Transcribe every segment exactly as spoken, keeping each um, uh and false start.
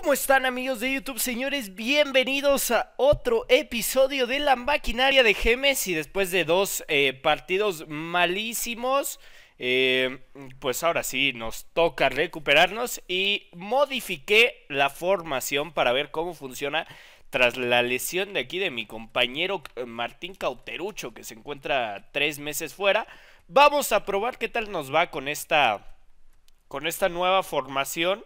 ¿Cómo están, amigos de YouTube? Señores, bienvenidos a otro episodio de La Maquinaria de Jemez. Y después de dos eh, partidos malísimos, eh, pues ahora sí nos toca recuperarnos. Y modifiqué la formación para ver cómo funciona tras la lesión de aquí de mi compañero Martín Cauteruccio, que se encuentra tres meses fuera. Vamos a probar qué tal nos va con esta, con esta nueva formación.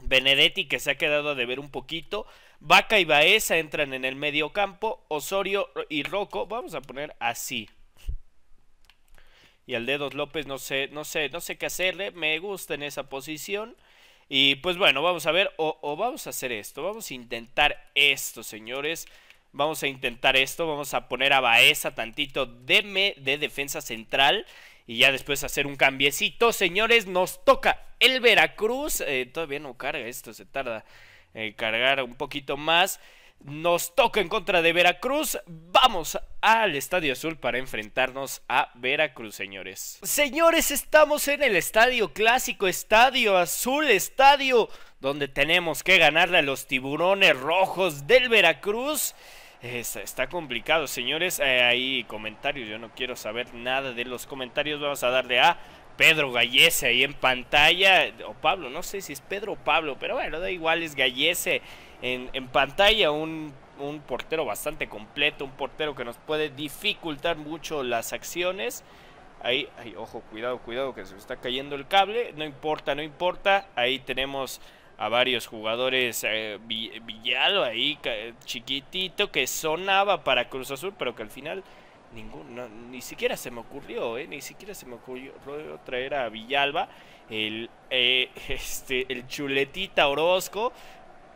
Benedetti, que se ha quedado a deber un poquito. Vaca y Baeza entran en el medio campo. Osorio y Rocco, vamos a poner así. Y al dedos López, no sé, no sé, no sé qué hacerle. Me gusta en esa posición. Y pues bueno, vamos a ver, o, o vamos a hacer esto. Vamos a intentar esto, señores. Vamos a intentar esto. Vamos a poner a Baeza tantito de, de defensa central. Y ya después hacer un cambiecito, señores. Nos toca el Veracruz. Eh, todavía no carga esto, se tarda en cargar un poquito más. Nos toca en contra de Veracruz. Vamos al Estadio Azul para enfrentarnos a Veracruz, señores. Señores, estamos en el Estadio Clásico, Estadio Azul, Estadio donde tenemos que ganarle a los Tiburones Rojos del Veracruz. Está, está complicado, señores. eh, Hay comentarios, yo no quiero saber nada de los comentarios. Vamos a darle a Pedro Gallese ahí en pantalla. O Pablo, no sé si es Pedro o Pablo, pero bueno, da igual, es Gallese en, en pantalla. Un, un portero bastante completo, un portero que nos puede dificultar mucho las acciones. Ahí, ahí, ojo, cuidado, cuidado, que se me está cayendo el cable. No importa, no importa. Ahí tenemos a varios jugadores. eh, Villalba ahí, chiquitito, que sonaba para Cruz Azul, pero que al final ninguno, ni siquiera se me ocurrió, eh, ni siquiera se me ocurrió traer a Villalba. El, eh, este, el chuletita Orozco.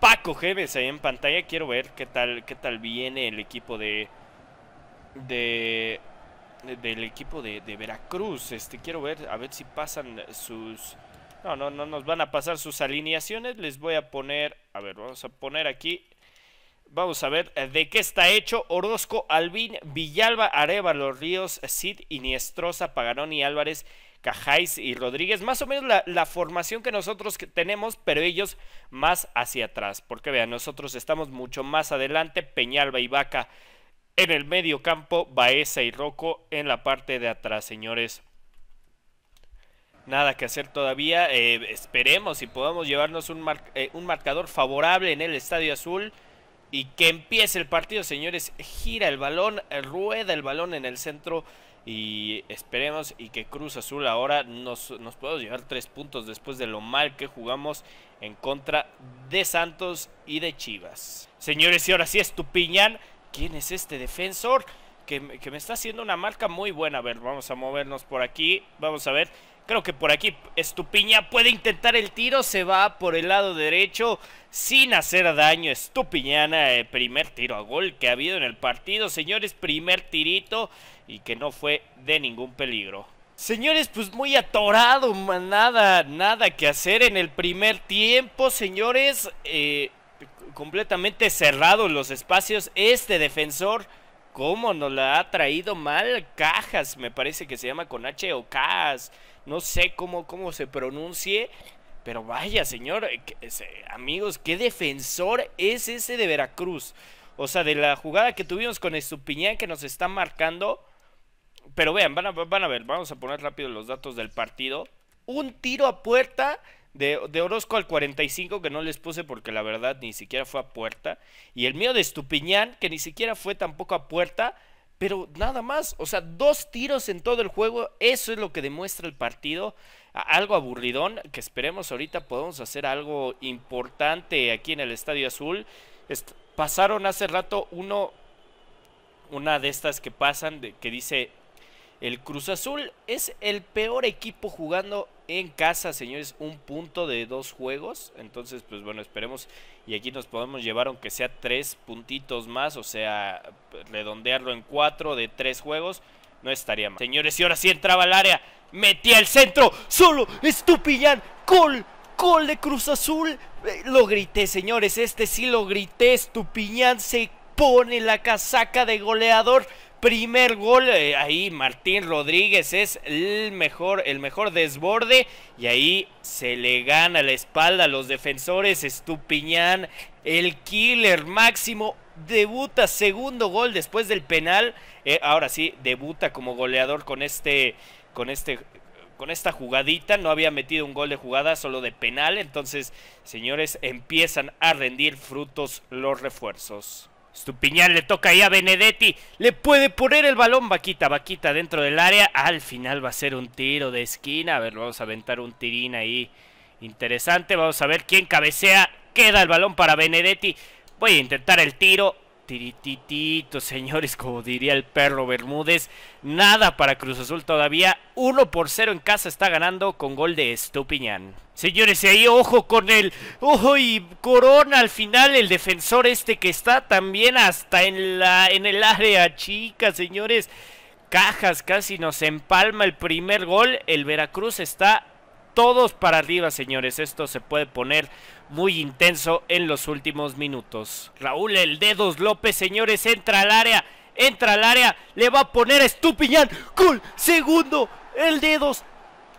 Paco Gévez ahí en pantalla. Quiero ver qué tal, qué tal viene el equipo de, de, de del equipo de, de Veracruz. Este, quiero ver, a ver si pasan sus... No, no, no nos van a pasar sus alineaciones. Les voy a poner, a ver, vamos a poner aquí. Vamos a ver de qué está hecho. Orozco, Albín, Villalba, Areva, Los Ríos, Cid, Iniestroza, Paganoni, Álvarez, Cajais y Rodríguez. Más o menos la, la formación que nosotros que tenemos, pero ellos más hacia atrás. Porque vean, nosotros estamos mucho más adelante. Peñalba y Vaca en el medio campo, Baeza y Rocco en la parte de atrás, señores. Nada que hacer todavía. eh, Esperemos y podamos llevarnos un, mar eh, un marcador favorable en el Estadio Azul. Y que empiece el partido, señores. Gira el balón, eh, rueda el balón en el centro. Y esperemos y que Cruz Azul ahora nos, nos pueda llevar tres puntos después de lo mal que jugamos en contra de Santos y de Chivas. Señores, y ahora sí, Estupiñán. ¿Quién es este defensor? Que, que me está haciendo una marca muy buena. A ver, vamos a movernos por aquí. Vamos a ver. Creo que por aquí Estupiñá puede intentar el tiro. Se va por el lado derecho sin hacer daño. Estupiñana, eh, primer tiro a gol que ha habido en el partido, señores. Primer tirito y que no fue de ningún peligro. Señores, pues muy atorado. Nada, nada que hacer en el primer tiempo, señores. Eh, completamente cerrados los espacios. Este defensor... ¿Cómo nos la ha traído mal? Cajas, me parece que se llama con H o Cas. No sé cómo, cómo se pronuncie. Pero vaya, señor. Ese, amigos, ¿qué defensor es ese de Veracruz? O sea, de la jugada que tuvimos con Estupiñán que nos está marcando. Pero vean, van a, van a ver. Vamos a poner rápido los datos del partido. Un tiro a puerta de, de Orozco al cuarenta y cinco, que no les puse porque la verdad ni siquiera fue a puerta. Y el mío de Estupiñán, que ni siquiera fue tampoco a puerta. Pero nada más, o sea, dos tiros en todo el juego. Eso es lo que demuestra el partido. Algo aburridón, que esperemos ahorita podamos hacer algo importante aquí en el Estadio Azul. Est pasaron hace rato uno una de estas que pasan, de, que dice... El Cruz Azul es el peor equipo jugando en casa, señores. Un punto de dos juegos. Entonces, pues bueno, esperemos. Y aquí nos podemos llevar, aunque sea tres puntitos más. O sea, redondearlo en cuatro de tres juegos. No estaría mal. Señores, y ahora sí entraba al área. Metía el centro. Solo Estupiñán. Gol. Gol de Cruz Azul. Eh, lo grité, señores. Este sí lo grité. Estupiñán se pone la casaca de goleador. primer gol, eh, ahí Martín Rodríguez es el mejor, el mejor desborde, y ahí se le gana la espalda a los defensores. Estupiñán, el killer máximo, debuta, segundo gol después del penal. Eh, ahora sí, debuta como goleador con este, con este... con esta jugadita. No había metido un gol de jugada, solo de penal. Entonces, señores, empiezan a rendir frutos los refuerzos. Estupiñán le toca ahí a Benedetti, le puede poner el balón, Vaquita, Vaquita dentro del área. Al final va a ser un tiro de esquina. A ver, vamos a aventar un tirín ahí interesante, vamos a ver quién cabecea. Queda el balón para Benedetti, voy a intentar el tiro. Tirititito, señores, como diría el perro Bermúdez. Nada para Cruz Azul todavía. uno por cero en casa está ganando con gol de Estupiñán. Señores, y ahí ojo con el... ojo y corona al final el defensor este que está también hasta en, la, en el área chica, señores. Cajas casi nos empalma el primer gol. El Veracruz está... todos para arriba, señores. Esto se puede poner muy intenso en los últimos minutos. Raúl el Dedos López, señores, entra al área, entra al área, le va a poner a Estupiñán. ¡Gol! Segundo, el Dedos.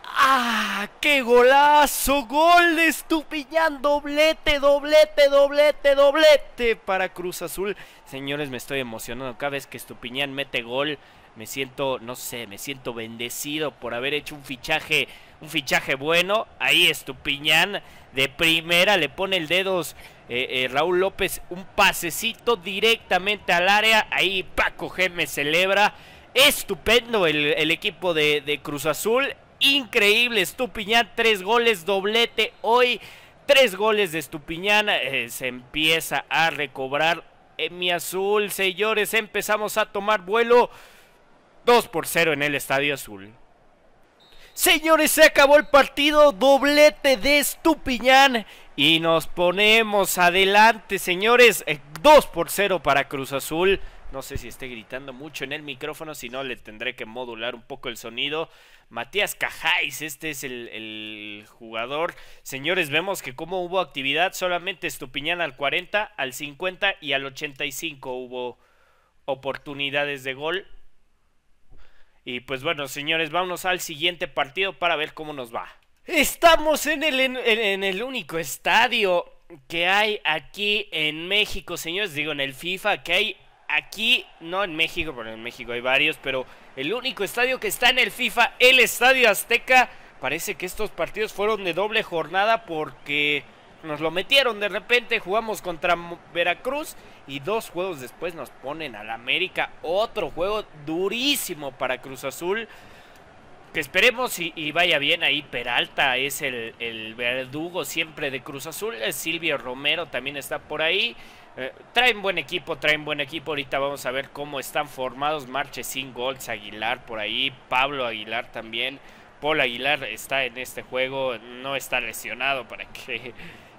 ¡Ah! ¡Qué golazo! ¡Gol de Estupiñán! ¡Doblete, doblete, doblete, doblete para Cruz Azul! Señores, me estoy emocionando. Cada vez que Estupiñán mete gol, me siento, no sé, me siento bendecido por haber hecho un fichaje, un fichaje bueno. Ahí Estupiñán de primera le pone el Dedos, eh, eh, Raúl López, un pasecito directamente al área. Ahí Paco Gévez celebra. Estupendo el, el equipo de, de Cruz Azul. Increíble Estupiñán, tres goles, doblete hoy. Tres goles de Estupiñán, eh, se empieza a recobrar en mi azul, señores. Empezamos a tomar vuelo. dos por cero en el Estadio Azul. Señores, se acabó el partido. Doblete de Estupiñán y nos ponemos adelante, señores. dos por cero para Cruz Azul. No sé si esté gritando mucho en el micrófono, si no le tendré que modular un poco el sonido. Matías Cajais, este es el, el jugador. Señores, vemos que como hubo actividad, solamente Estupiñán al cuarenta, al cincuenta y al ochenta y cinco hubo oportunidades de gol. Y pues bueno, señores, vámonos al siguiente partido para ver cómo nos va. Estamos en el, en, en el único estadio que hay aquí en México, señores. Digo, en el FIFA que hay aquí, no en México, porque en México hay varios, pero el único estadio que está en el FIFA, el Estadio Azteca. Parece que estos partidos fueron de doble jornada porque nos lo metieron de repente. Jugamos contra Veracruz y dos juegos después nos ponen al América. Otro juego durísimo para Cruz Azul, que esperemos y, y vaya bien. Ahí Peralta es el, el verdugo siempre de Cruz Azul. Silvio Romero también está por ahí. Eh, traen buen equipo, traen buen equipo. Ahorita vamos a ver cómo están formados. Marchesín, Golds, Aguilar por ahí. Pablo Aguilar también. Paul Aguilar está en este juego. No está lesionado para que...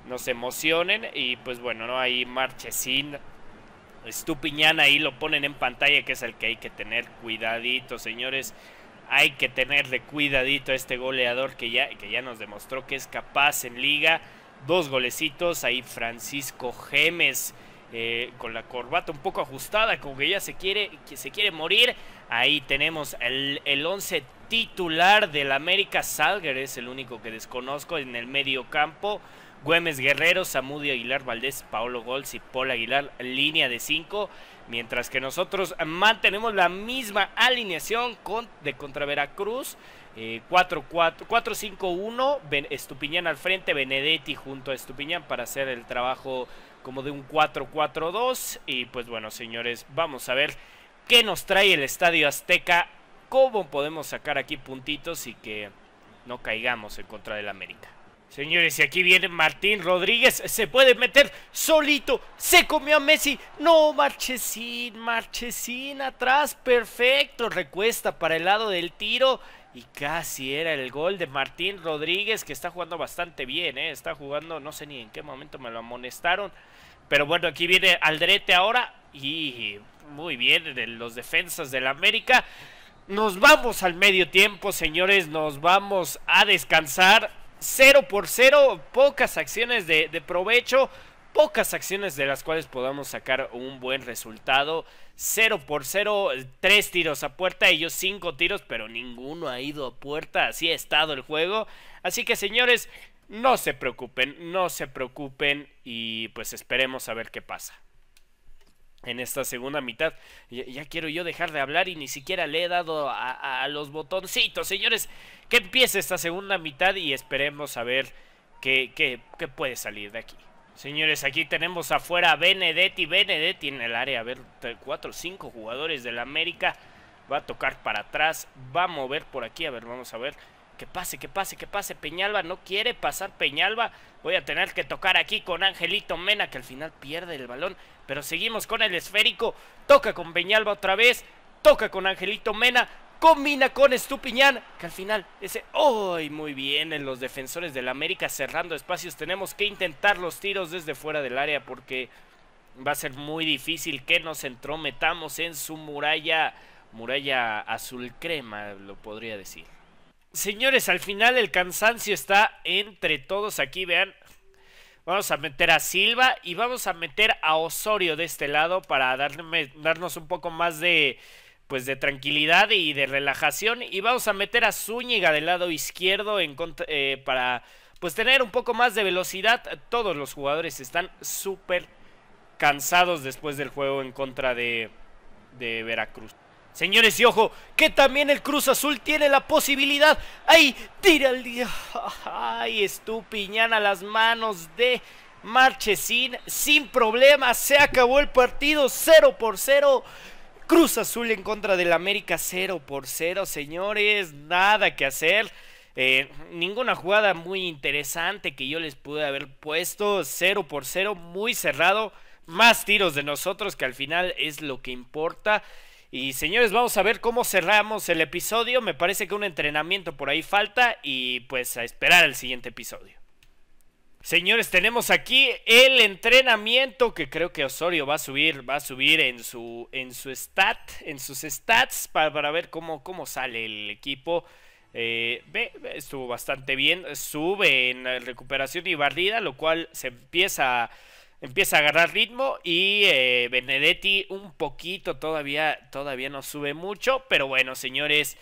nos emocionen. Y pues bueno, no, ahí Marchesín, Estupiñán, ahí lo ponen en pantalla, que es el que hay que tener cuidadito, señores. Hay que tenerle cuidadito a este goleador que ya, que ya nos demostró que es capaz en liga. Dos golecitos, ahí Francisco Gémez, eh, con la corbata un poco ajustada, como que ya se quiere, que se quiere morir. Ahí tenemos el, el once titular del América. Salguer es el único que desconozco en el medio campo. Güemes Guerrero, Zamudio Aguilar Valdés, Paolo Golds y Paul Aguilar, línea de cinco. Mientras que nosotros mantenemos la misma alineación con, de contra Veracruz. Eh, cuatro cinco uno, Estupiñán al frente, Benedetti junto a Estupiñán para hacer el trabajo como de un cuatro cuatro dos. Y pues bueno, señores, vamos a ver qué nos trae el Estadio Azteca. Cómo podemos sacar aquí puntitos y que no caigamos en contra del América. Señores, y aquí viene Martín Rodríguez, se puede meter solito, se comió a Messi, no, Marchesín, Marchesín atrás, perfecto, recuesta para el lado del tiro y casi era el gol de Martín Rodríguez, que está jugando bastante bien, ¿eh? Está jugando, no sé ni en qué momento me lo amonestaron, pero bueno, aquí viene Aldrete ahora y muy bien de los defensas del América. Nos vamos al medio tiempo, señores, nos vamos a descansar. cero por cero, pocas acciones de, de provecho, pocas acciones de las cuales podamos sacar un buen resultado. Cero por cero, tres tiros a puerta, ellos cinco tiros, pero ninguno ha ido a puerta. Así ha estado el juego. Así que, señores, no se preocupen, no se preocupen y pues esperemos a ver qué pasa en esta segunda mitad. Ya, ya quiero yo dejar de hablar y ni siquiera le he dado a, a los botoncitos, señores. Que empiece esta segunda mitad y esperemos a ver qué, qué, qué puede salir de aquí. Señores, aquí tenemos afuera a Benedetti, Benedetti en el área. A ver, cuatro o cinco jugadores del América. Va a tocar para atrás, va a mover por aquí. A ver, vamos a ver. Que pase, que pase, que pase. Peñalba no quiere pasar. Peñalba, voy a tener que tocar aquí con Angelito Mena, que al final pierde el balón, pero seguimos con el esférico. Toca con Peñalba otra vez, toca con Angelito Mena, combina con Estupiñán, que al final ese... ¡Ay! Muy bien en los defensores del América, cerrando espacios. Tenemos que intentar los tiros desde fuera del área, porque va a ser muy difícil que nos entrometamos en su muralla, muralla azul crema, lo podría decir. Señores, al final el cansancio está entre todos aquí, vean. Vamos a meter a Silva y vamos a meter a Osorio de este lado para darme, darnos un poco más de, pues, de tranquilidad y de relajación. Y vamos a meter a Zúñiga del lado izquierdo en contra, eh, para pues tener un poco más de velocidad. Todos los jugadores están súper cansados después del juego en contra de, de Veracruz. Señores, y ojo, que también el Cruz Azul tiene la posibilidad. ¡Ay! ¡Tira el día! ¡Ay! Estupiñana, las manos de Marchesín. Sin problema, se acabó el partido. cero por cero. Cruz Azul en contra del América. cero por cero, señores. Nada que hacer. Eh, ninguna jugada muy interesante que yo les pude haber puesto. cero por cero, muy cerrado. Más tiros de nosotros, que al final es lo que importa. Y señores, vamos a ver cómo cerramos el episodio. Me parece que un entrenamiento por ahí falta y pues a esperar el siguiente episodio. Señores, tenemos aquí el entrenamiento que creo que Osorio va a subir, va a subir en su en su stat, en sus stats para, para ver cómo, cómo sale el equipo. Eh, ve, estuvo bastante bien, sube en recuperación y barrida, lo cual se empieza a... Empieza a agarrar ritmo y eh, Benedetti un poquito, todavía, todavía no sube mucho. Pero bueno, señores,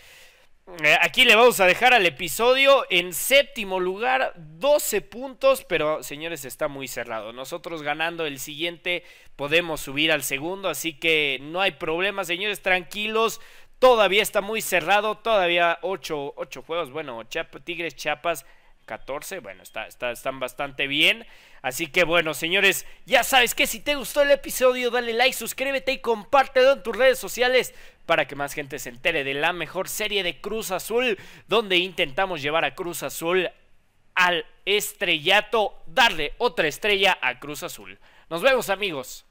eh, aquí le vamos a dejar al episodio en séptimo lugar, doce puntos. Pero, señores, está muy cerrado. Nosotros ganando el siguiente podemos subir al segundo, así que no hay problema, señores, tranquilos. Todavía está muy cerrado, todavía ocho, ocho juegos. Bueno, Chiapas, Tigres, Chiapas... catorce, bueno, está, está, están bastante bien. Así que bueno, señores, ya sabes que si te gustó el episodio, dale like, suscríbete y compártelo en tus redes sociales para que más gente se entere de la mejor serie de Cruz Azul, donde intentamos llevar a Cruz Azul al estrellato, darle otra estrella a Cruz Azul. Nos vemos, amigos.